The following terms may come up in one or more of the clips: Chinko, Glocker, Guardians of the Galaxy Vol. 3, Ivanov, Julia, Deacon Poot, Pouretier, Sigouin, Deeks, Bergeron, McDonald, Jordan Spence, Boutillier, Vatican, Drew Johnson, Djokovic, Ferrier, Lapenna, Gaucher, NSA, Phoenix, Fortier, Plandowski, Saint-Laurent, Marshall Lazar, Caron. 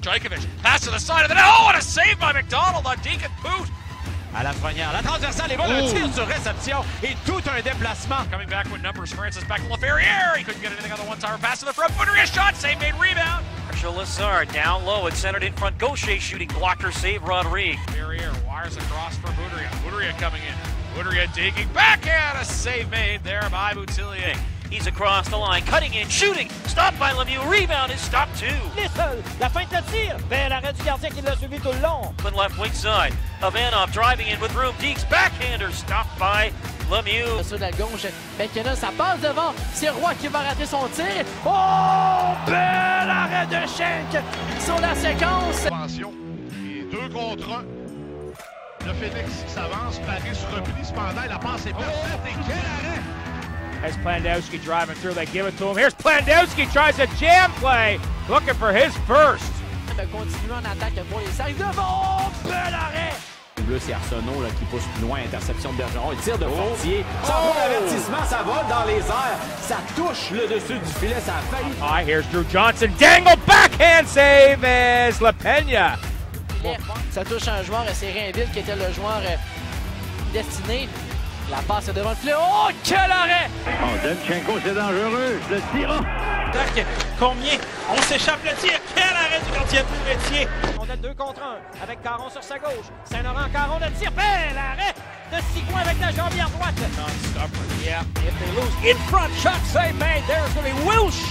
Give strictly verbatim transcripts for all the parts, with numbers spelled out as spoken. Djokovic, pass to the side of the net. Oh, what a save by McDonald on Deacon Poot. À la première, la transversale, les balles, un tir sur réception et tout un déplacement. Coming back with numbers, Francis back to Ferrier. He couldn't get anything on the one-timer pass to the front. Boudrieria shot, save made, rebound. Marshall Lazar down low and centered in front. Gaucher shooting, Glocker save, Rodriguez. Ferrier wires across for Boudrieria. Boudrieria coming in. Boudrieria digging back and a save made there by Boutillier. He's across the line, cutting in, shooting, stopped by Lemieux, rebound is stopped too. Seul. La feinte de tir, ben l'arrêt du gardien qui l'a suivi tout le long. Left wing side, Ivanov driving in with room, Deeks backhander stopped by Lemieux. Sur la gauche, ben Kenna, ça passe devant, c'est Roy qui va rater son tir. Oh, bel arrêt de Schenk sur la séquence. Et deux contre un. Le Phoenix s'avance, Paris se replie, cependant la passe est parfaite et quel arrêt! As Plandowski driving through, they give it to him. Here's Plandowski, tries a jam play, looking for his first. Continue en attaque pour les sacs devant, bel arrêt! Lucy Arsenault là, qui pousse plus loin, interception de Bergeron, il tire de Fortier. Oh. Ça oh. va l'avertissement, ça vole dans les airs, ça touche le dessus du filet, ça a failli. All right, here's Drew Johnson, dangle, backhand save is Lapenna. Bon. Ça touche un joueur, c'est Serainville qui était le joueur euh, destiné. La passe est devant le filet. Oh, quel arrêt! On donne Chinko, c'est dangereux. Le tir. Oh. Combien? On s'échappe le tir. Quel arrêt du gardien Pouretier! On a deux contre un avec Caron sur sa gauche. Saint-Laurent, Caron le tir. Bel arrêt de Sigouin avec la jambière droite. Non-stop. Yeah. If they lose, in front shot, save made. There's going to be Wilsh.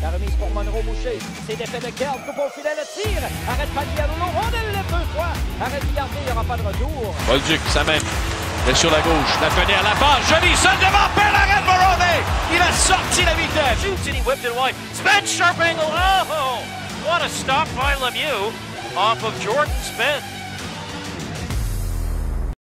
La remise pour Monroe Mouché. C'est l'effet de garde. Coupe au filet, le tir. Arrête pas de garder. On a le deux fois. Arrête de garder. Il n'y aura pas de retour. Rodriguez, ça même. Elle sur la gauche, la Lapenna à la passe, joli, seul devant, bel arrêt de Morone. Il a sorti la vitesse. Shoots and he whipped it wide. Spence, sharp angle, oh! What a stop by Lemieux off of Jordan Spence.